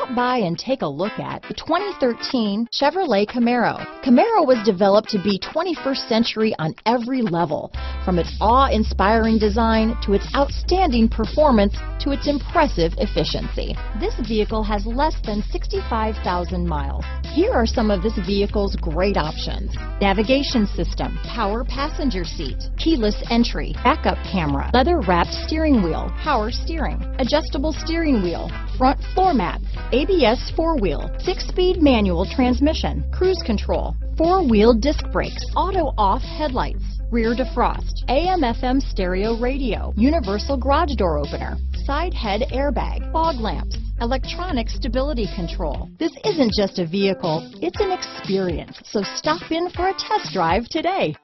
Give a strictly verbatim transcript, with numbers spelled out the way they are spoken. Stop by and take a look at the twenty thirteen Chevrolet Camaro. Camaro was developed to be twenty-first century on every level, from its awe-inspiring design to its outstanding performance to its impressive efficiency. This vehicle has less than sixty-five thousand miles. Here are some of this vehicle's great options: navigation system, power passenger seat, keyless entry, backup camera, leather-wrapped steering wheel, power steering, adjustable steering wheel, front floor mats, A B S four-wheel, six-speed manual transmission, cruise control, four-wheel disc brakes, auto-off headlights, rear defrost, A M F M stereo radio, universal garage door opener, side head airbag, fog lamps, electronic stability control. This isn't just a vehicle, it's an experience, so stop in for a test drive today.